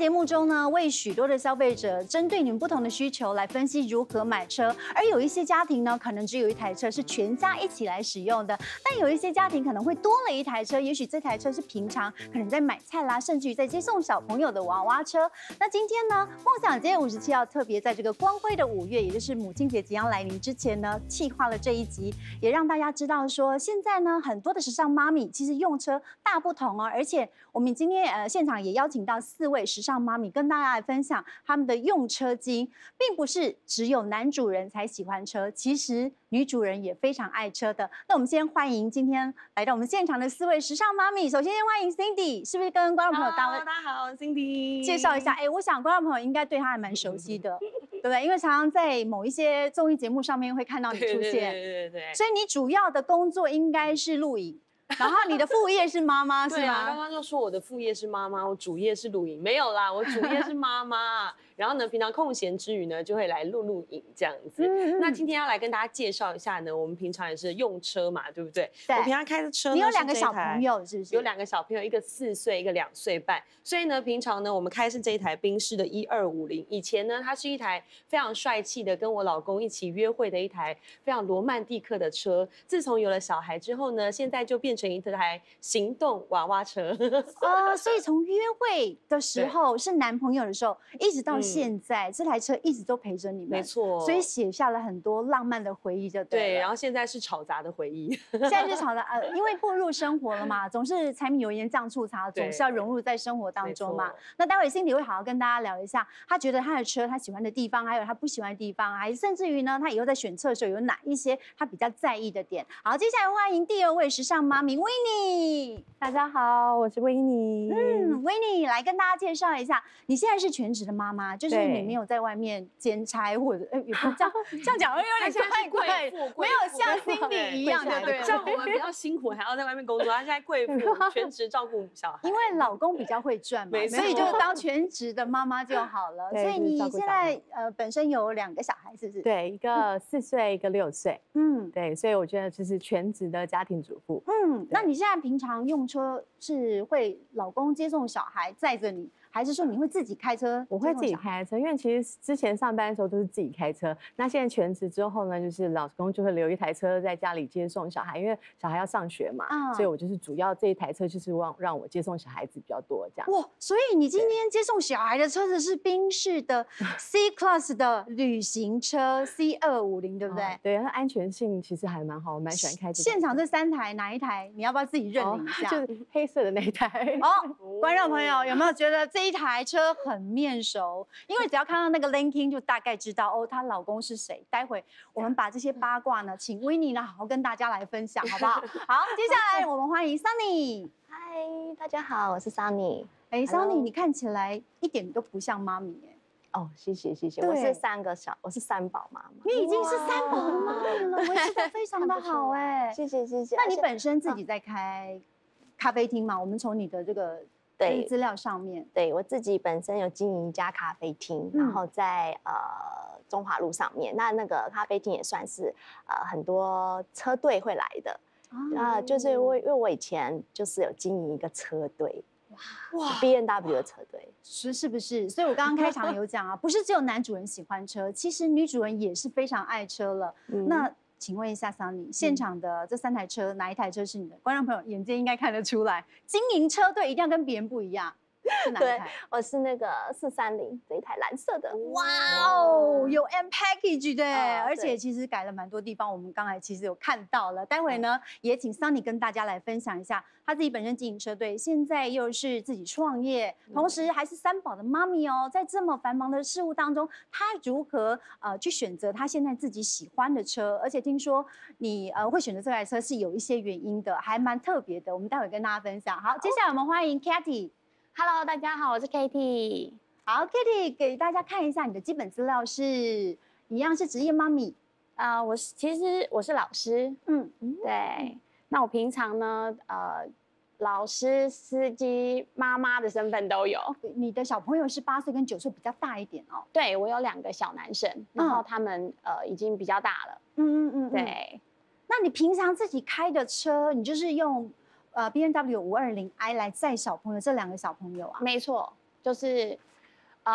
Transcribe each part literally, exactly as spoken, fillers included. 节目中呢，为许多的消费者针对你们不同的需求来分析如何买车，而有一些家庭呢，可能只有一台车是全家一起来使用的，但有一些家庭可能会多了一台车，也许这台车是平常可能在买菜啦，甚至于在接送小朋友的娃娃车。那今天呢，梦想街五十七号特别在这个光辉的五月，也就是母亲节即将来临之前呢，企划了这一集，也让大家知道说，现在呢，很多的时尚妈咪其实用车大不同哦，而且我们今天呃现场也邀请到四位时尚妈咪跟大家来分享他们的用车经，并不是只有男主人才喜欢车，其实女主人也非常爱车的。那我们先欢迎今天来到我们现场的四位时尚妈咪，首先先欢迎 Cindy， 是不是跟观众朋友大家好 ，Cindy 介绍一下？哎，我想观众朋友应该对她还蛮熟悉的，对不对？因为常常在某一些综艺节目上面会看到你出现，对对对对对。所以你主要的工作应该是录影。然后你的副业是妈妈是吗？对啊，刚刚就说我的副业是妈妈，我主业是录影，没有啦，我主业是妈妈。然后呢，平常空闲之余呢，就会来录录影这样子。嗯、那今天要来跟大家介绍一下呢，我们平常也是用车嘛，对不对？对。我平常开的车呢，你有两个小朋友是不是？有两个小朋友，一个四岁，一个两岁半。所以呢，平常呢，我们开是这一台宾士的一二五零。以前呢，它是一台非常帅气的，跟我老公一起约会的一台非常罗曼蒂克的车。自从有了小孩之后呢，现在就变成一台行动娃娃车啊，uh, 所以从约会的时候是男朋友的时候，一直到现在，嗯、这台车一直都陪着你们，没错，所以写下了很多浪漫的回忆就对了。对，然后现在是吵杂的回忆，现在是吵杂，呃，因为步入生活了嘛，总是柴米油盐酱醋茶，总是要融入在生活当中嘛。那待会Cindy会好好跟大家聊一下，他觉得他的车他喜欢的地方，还有他不喜欢的地方，还甚至于呢，他以后在选车的时候有哪一些他比较在意的点。好，接下来欢迎第二位时尚妈咪。Winnie， 大家好，我是 Winnie。嗯 ，Winnie 来跟大家介绍一下，你现在是全职的妈妈，就是你没有在外面兼差或者，也不这样这样讲，有点太贵，没有像 Cindy 一样的，对，像我们比较辛苦，还要在外面工作，她现在贵妇全职照顾小孩，因为老公比较会赚嘛，所以就当全职的妈妈就好了。所以你现在呃本身有两个小孩，是不是？对，一个四岁，一个六岁。嗯，对，所以我觉得就是全职的家庭主妇。嗯。嗯，那你现在平常用车是会老公接送小孩载着你，还是说你会自己开车？我会自己开车，因为其实之前上班的时候都是自己开车。那现在全职之后呢，就是老公就会留一台车在家里接送小孩，因为小孩要上学嘛，嗯、所以我就是主要这一台车就是让让我接送小孩子比较多这样。哇，所以你今天接送小孩的车子是宾士的 C Class 的旅行车 C 二五零， 对不对？嗯、对，它安全性其实还蛮好，我蛮喜欢开这。现场这三台哪一台？你要不要自己认领一下？哦、就是黑色的那一台。哦，观众朋友有没有觉得这？这一台车很面熟，因为只要看到那个 Linking 就大概知道哦，她老公是谁。待会我们把这些八卦呢，请 Winnie 呢好好跟大家来分享，好不好？好，接下来我们欢迎 Sunny。嗨，大家好，我是 Sunny。哎 ，Sunny， 你看起来一点都不像妈咪哎。哦，谢谢谢谢，我是三个小，我是三宝妈妈。你已经是三宝妈咪了，维持得非常的好哎。谢谢谢谢。那你本身自己在开咖啡厅嘛？我们从你的这个。对资料上面，对我自己本身有经营一家咖啡厅，嗯、然后在呃中华路上面，那那个咖啡厅也算是呃很多车队会来的，啊、呃，就是因为因为我以前就是有经营一个车队。哇 ，B M W 的车队是是不是？所以我刚刚开场有讲啊，不是只有男主人喜欢车，其实女主人也是非常爱车了。嗯、那。请问一下 Sunny， 现场的这三台车，嗯、哪一台车是你的？观众朋友眼睛应该看得出来，经营车队一定要跟别人不一样。是哪一台？我是那个四三零这一台蓝色的。哇哦，有 M package 的，哦、而且其实改了蛮多地方，我们刚才其实有看到了。待会呢，嗯、也请 Sunny 跟大家来分享一下，她自己本身经营车队，现在又是自己创业，同时还是三宝的妈咪哦。在这么繁忙的事物当中，她如何呃去选择她现在自己喜欢的车？而且听说你呃会选择这台车是有一些原因的，还蛮特别的。我们待会跟大家分享。好，接下来我们欢迎 Katie。Hello， 大家好，我是 Katie。好 ，Katie 给大家看一下你的基本资料是，一样是职业妈咪啊、呃。我是其实我是老师，嗯，对。那我平常呢，呃，老师、司机、妈妈的身份都有。你的小朋友是八岁跟九岁，比较大一点哦。对，我有两个小男生，然后他们、嗯、呃已经比较大了。嗯嗯嗯，对。那你平常自己开的车，你就是用？呃 ，B M W 五二零 i 来载小朋友，这两个小朋友啊，没错，就是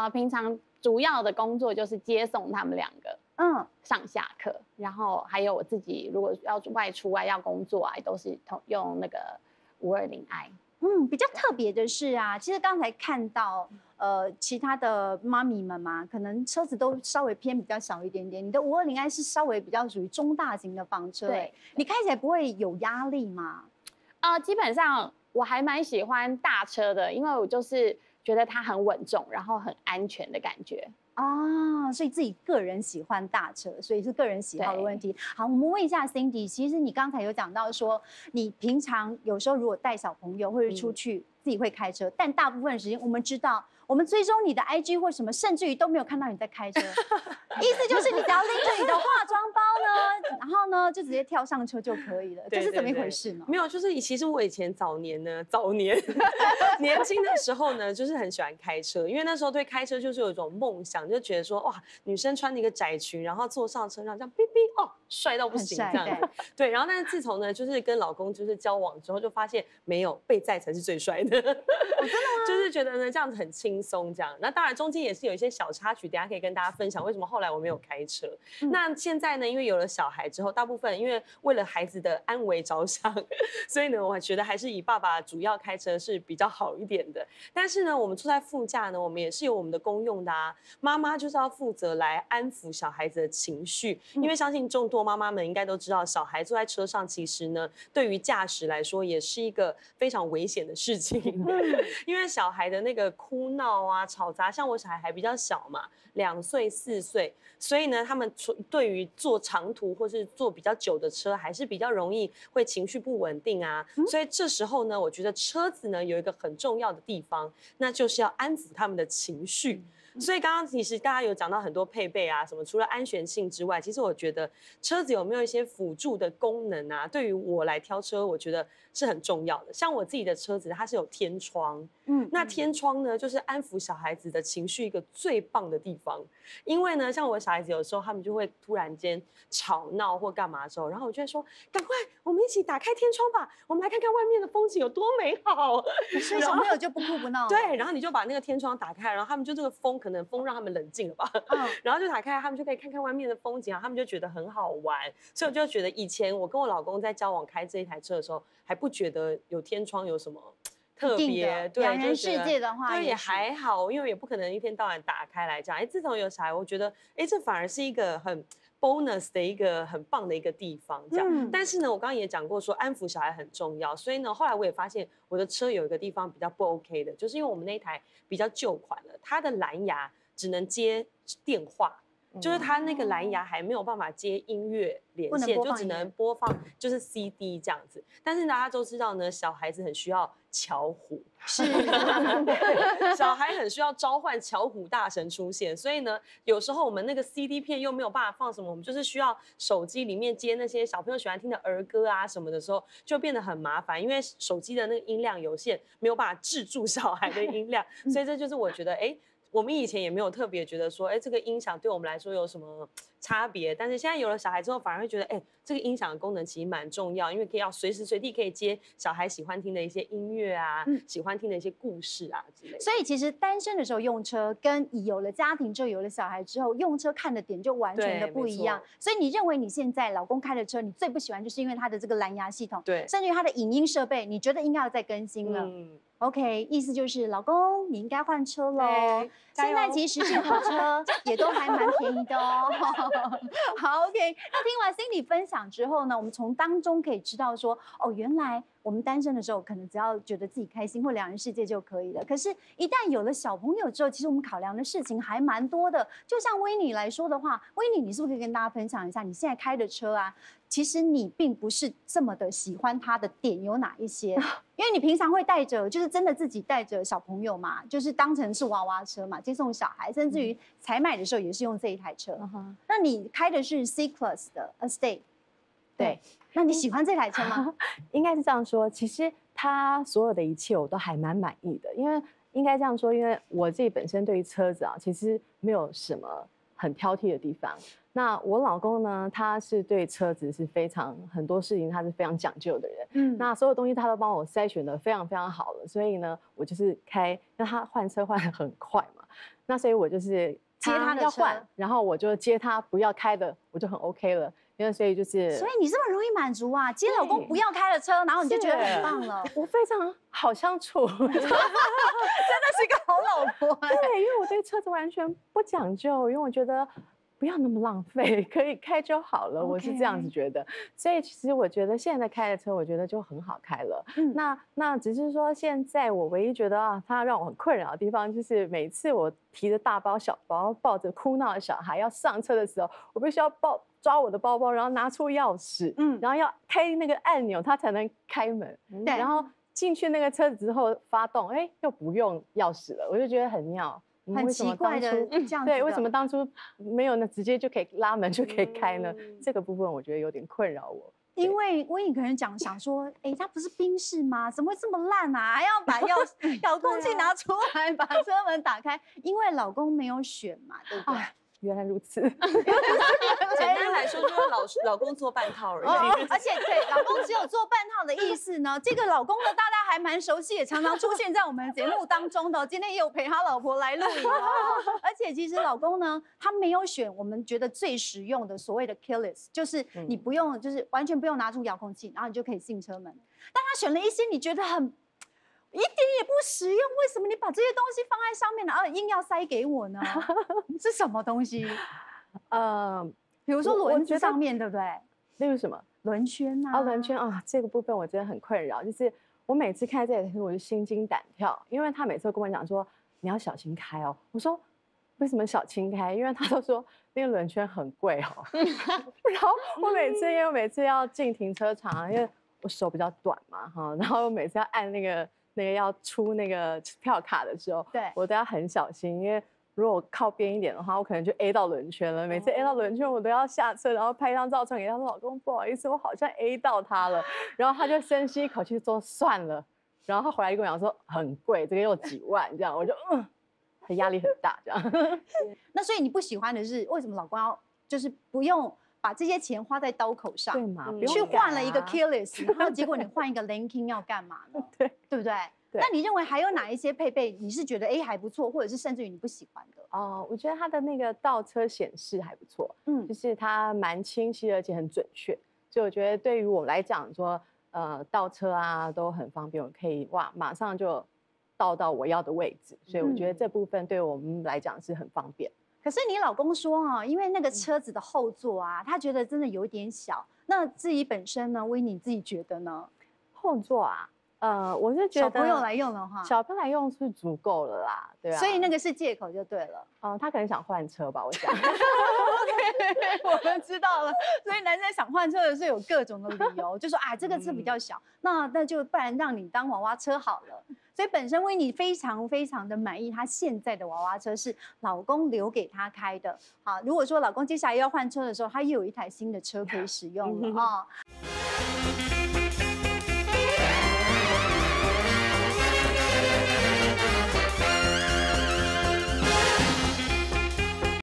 呃，平常主要的工作就是接送他们两个，嗯，上下课，然后还有我自己如果要外出啊，要工作啊，都是用那个 五二零i。 嗯，比较特别的是啊，其实刚才看到呃其他的妈咪们嘛，可能车子都稍微偏比较小一点点。你的 五二零i 是稍微比较属于中大型的房车，对，你开起来不会有压力吗？呃，基本上我还蛮喜欢大车的，因为我就是觉得它很稳重，然后很安全的感觉。 啊，所以自己个人喜欢大车，所以是个人喜好的问题。好，我们问一下 Cindy， 其实你刚才有讲到说，你平常有时候如果带小朋友或者出去，嗯、自己会开车，但大部分时间我们知道，我们追踪你的 I G 或什么，甚至于都没有看到你在开车，意思就是你只要拎着你的化妆包呢，然后呢就直接跳上车就可以了，对对对，这是怎么一回事呢？没有，就是其实我以前早年呢，早年年轻的时候呢，就是很喜欢开车，因为那时候对开车就是有一种梦想。 就觉得说哇，女生穿一个窄裙，然后坐上车上这样，哔哔哦，帅到不行这样子。对，然后但是自从呢，就是跟老公就是交往之后，就发现没有被载才是最帅的。我、哦、真的吗？就是觉得呢这样子很轻松这样。那当然中间也是有一些小插曲，等下可以跟大家分享为什么后来我没有开车。嗯、那现在呢，因为有了小孩之后，大部分因为为了孩子的安危着想，所以呢，我觉得还是以爸爸主要开车是比较好一点的。但是呢，我们坐在副驾呢，我们也是有我们的公用的啊。 妈妈就是要负责来安抚小孩子的情绪，因为相信众多妈妈们应该都知道，小孩坐在车上其实呢，对于驾驶来说也是一个非常危险的事情，因为小孩的那个哭闹啊、吵杂，像我小孩还比较小嘛，两岁、四岁，所以呢，他们对于坐长途或是坐比较久的车，还是比较容易会情绪不稳定啊。所以这时候呢，我觉得车子呢有一个很重要的地方，那就是要安抚他们的情绪。 所以刚刚其实大家有讲到很多配备啊，什么除了安全性之外，其实我觉得车子有没有一些辅助的功能啊？对于我来挑车，我觉得是很重要的。像我自己的车子，它是有天窗，嗯，那天窗呢，就是安抚小孩子的情绪一个最棒的地方。因为呢，像我小孩子有时候他们就会突然间吵闹或干嘛的时候，然后我就会说，赶快我们一起打开天窗吧，我们来看看外面的风景有多美好。所以小朋友就不哭不闹。对，然后你就把那个天窗打开，然后他们就这个风。 可能风让他们冷静了吧，嗯、然后就打开，他们就可以看看外面的风景啊，他们就觉得很好玩。所以我就觉得以前我跟我老公在交往开这一台车的时候，还不觉得有天窗有什么特别，对，两人世界的话，对也还好，因为也不可能一天到晚打开来讲。哎，自从有小孩，我觉得哎，这反而是一个很 bonus 的一个很棒的一个地方，这样。嗯、但是呢，我刚刚也讲过说，安抚小孩很重要，所以呢，后来我也发现我的车有一个地方比较不 OK 的，就是因为我们那一台比较旧款了，它的蓝牙只能接电话，嗯、就是它那个蓝牙还没有办法接音乐连线，就只能播放就是 C D 这样子。但是大家都知道呢，小孩子很需要巧虎。 是小孩很需要召唤巧虎大神出现，所以呢，有时候我们那个 C D 片又没有办法放什么，我们就是需要手机里面接那些小朋友喜欢听的儿歌啊什么的时候，就变得很麻烦，因为手机的那个音量有限，没有办法制住小孩的音量，所以这就是我觉得，哎、欸，我们以前也没有特别觉得说，哎、欸，这个音响对我们来说有什么差别，但是现在有了小孩之后，反而会觉得，哎、欸，这个音响的功能其实蛮重要，因为可以要随时随地可以接小孩喜欢听的一些音乐啊，嗯、喜欢 听的一些故事啊之类的，所以其实单身的时候用车，跟有了家庭之后、有了小孩之后用车看的点就完全的不一样。所以你认为你现在老公开的车，你最不喜欢就是因为它的这个蓝牙系统，对，甚至于它的影音设备，你觉得应该要再更新了。嗯 OK， 意思就是老公，你应该换车喽。现在其实进口车也都还蛮便宜的哦。好 ，OK。那听完 Cindy 分享之后呢，我们从当中可以知道说，哦，原来我们单身的时候可能只要觉得自己开心或两人世界就可以了。可是，一旦有了小朋友之后，其实我们考量的事情还蛮多的。就像 Winnie 来说的话 ，Winnie， 你是不是可以跟大家分享一下你现在开的车啊？ 其实你并不是这么的喜欢它的点有哪一些，因为你平常会带着，就是真的自己带着小朋友嘛，就是当成是娃娃车嘛，接送小孩，甚至于采买的时候也是用这一台车。嗯、那你开的是 C Class 的 Estate， 对，那你喜欢这台车吗？应该是这样说，其实它所有的一切我都还蛮满意的，因为应该这样说，因为我自己本身对于车子啊，其实没有什么很挑剔的地方。 那我老公呢？他是对车子是非常很多事情，他是非常讲究的人。嗯，那所有东西他都帮我筛选得非常非常好了，所以呢，我就是开，那他换车换得很快嘛，那所以我就是接他要换，然后我就接他不要开的，我就很 OK 了。 因为所以就是，所以你这么容易满足啊？今天老公不要开了车，然后你就觉得很棒了。我非常好相处，真的是一个好老婆。对，因为我对车子完全不讲究，因为我觉得不要那么浪费，可以开就好了。我是这样子觉得。所以其实我觉得现在开的车，我觉得就很好开了。嗯、那那只是说现在我唯一觉得啊，它让我很困扰的地方就是每次我提着大包小包，抱着哭闹的小孩要上车的时候，我必须要抱。 抓我的包包，然后拿出钥匙，嗯，然后要开那个按钮，它才能开门。对，然后进去那个车子之后发动，哎，又不用钥匙了，我就觉得很妙，很奇怪的这样。对，为什么当初没有呢？直接就可以拉门就可以开呢？嗯、这个部分我觉得有点困扰我。 因为我也可能讲想说，哎，它不是宾士吗？怎么会这么烂啊？还要把遥遥控器拿出来，把车门打开，因为老公没有选嘛，对不对？啊 原来如此，简单来说就是老老公做半套而已。哦、而且对，老公只有做半套的意思呢。这个老公呢，大家还蛮熟悉，也常常出现在我们节目当中的。今天也有陪他老婆来录影哦。而且其实老公呢，他没有选我们觉得最实用的所谓的 keyless， 就是你不用，就是完全不用拿出遥控器，然后你就可以进车门。但他选了一些你觉得很。 一点也不实用，为什么你把这些东西放在上面，然后硬要塞给我呢？是什么东西？呃，比如说轮子上面，对不对？例如什么轮圈啊？啊，轮圈啊，这个部分我真的很困扰，就是我每次开这台车我就心惊胆跳，因为他每次都跟我讲说你要小心开哦，我说为什么小心开？因为他都说那个轮圈很贵哦，然后我每次因为我每次要进停车场，因为我手比较短嘛哈，然后我每次要按那个。 那个要出那个票卡的时候，对我都要很小心，因为如果我靠边一点的话，我可能就 A 到轮圈了。每次 A 到轮圈，我都要下车，然后拍一张照传给他说：“老公，不好意思，我好像 A 到他了。”然后他就深吸一口气说：“算了。”然后他回来就跟我讲说：“很贵，这个又几万。”这样我就嗯，他压力很大。这样。那所以你不喜欢的是为什么老公要就是不用？ 把这些钱花在刀口上，对嘛？去换了一个 keyless， 然后结果你换一个 linking 要干嘛呢？对，对不对？那你认为还有哪一些配备你是觉得哎还不错，或者是甚至于你不喜欢的？哦，我觉得它的那个倒车显示还不错，嗯，就是它蛮清晰而且很准确，所以我觉得对于我来讲说，呃，倒车啊都很方便，我可以哇马上就倒到我要的位置，所以我觉得这部分对我们来讲是很方便。 可是你老公说哈、啊，因为那个车子的后座啊，他觉得真的有点小。那自己本身呢，Winnie自己觉得呢？后座啊，呃，我是觉得小朋友来用的话，小朋友来用是足够了啦，对啊。所以那个是借口就对了。哦、呃，他可能想换车吧，我想。OK， 我们知道了。所以男生想换车的时候有各种的理由，就说啊，这个车比较小，嗯、那那就不然让你当娃娃车好了。 所以本身Winnie非常非常的满意，她现在的娃娃车是老公留给她开的。好，如果说老公接下来要换车的时候，她又有一台新的车可以使用了啊。